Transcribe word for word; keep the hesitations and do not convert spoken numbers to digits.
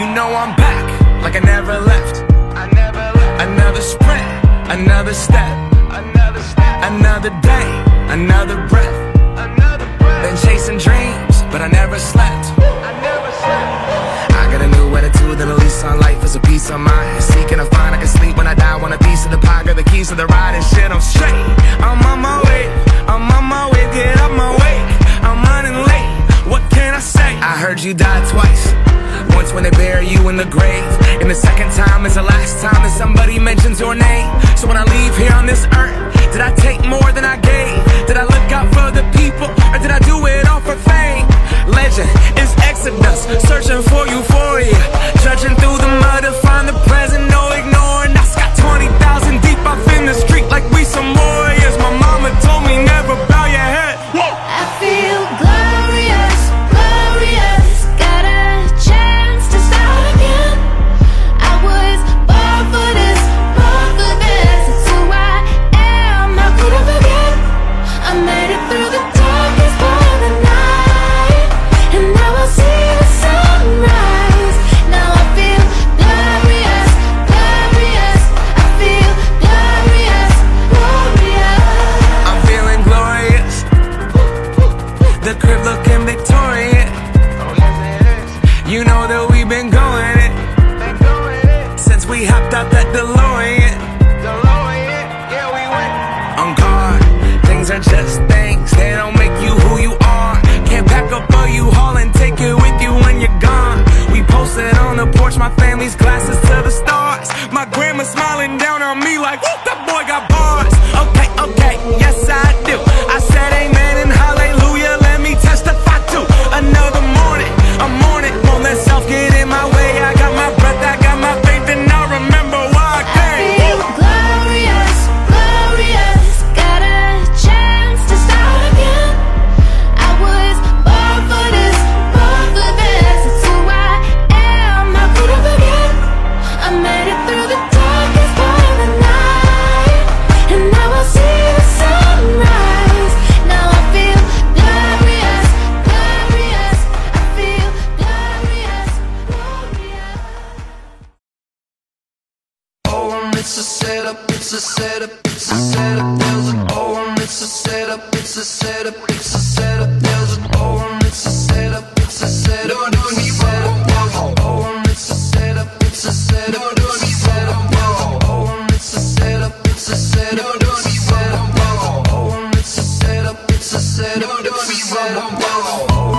You know I'm back, like I never left. I never left. Another sprint, another step, another step, another day, another breath, another breath. Been chasing dreams, but I never slept. I never slept. I got a new attitude and a lease on life is a piece of mind. Seeking a find I can sleep when I die. Want a piece of the pie, got the keys to the ride and shit. I'm straight. I'm on my way. I'm on my way. Get up my way. I'm running late. What can I say? I heard you die twice. Once when they bury you in the grave, and the second time is the last time that somebody mentions your name. So when I leave here on this earth, did I take more than I gave? Did I look out for the people, or did I do it all for fame? Legend is exodus, searching for euphoria, trudging through the mud to find the present, no ignoring us. Got twenty thousand deep up in the street like we some warriors. My mama told me never bow your head. Whoa. I feel glorious, glorious. You know that we've been going it, been going it. Since we hopped out that Deloitte. Deloitte, yeah, we went on guard. Things are just things, they don't make you who you are. Can't pack up all you haul and take it with you when you're gone. We posted on the porch, my family's glasses to the stars. My grandma smiling down on me like, whoop, that boy got bars. Okay, okay, yes I do. I said amen and hallelujah, let me testify to another morning, a morning. Let self get in my way. I got my breath, I got my faith, and I remember why I came. I feel glorious, glorious. Got a chance to start again. I was born for this, born for this. It's who I am, I couldn't forget. I made it through the darkest part of the night, and now I see the sunrise. Now I feel glorious, glorious. I feel glorious. It's a setup, it's a setup, it's a setup, there's an oh, it's a setup, it's a setup, it's a setup, there's an oh, it's a setup, it's a setup, it's a setup, there's an oh, it's a setup, it's a setup, it's a setup, there's an oh, it's a setup, it's a setup, it's a setup, there's an oh, it's a setup, it's a setup, it's a setup, there's an oh,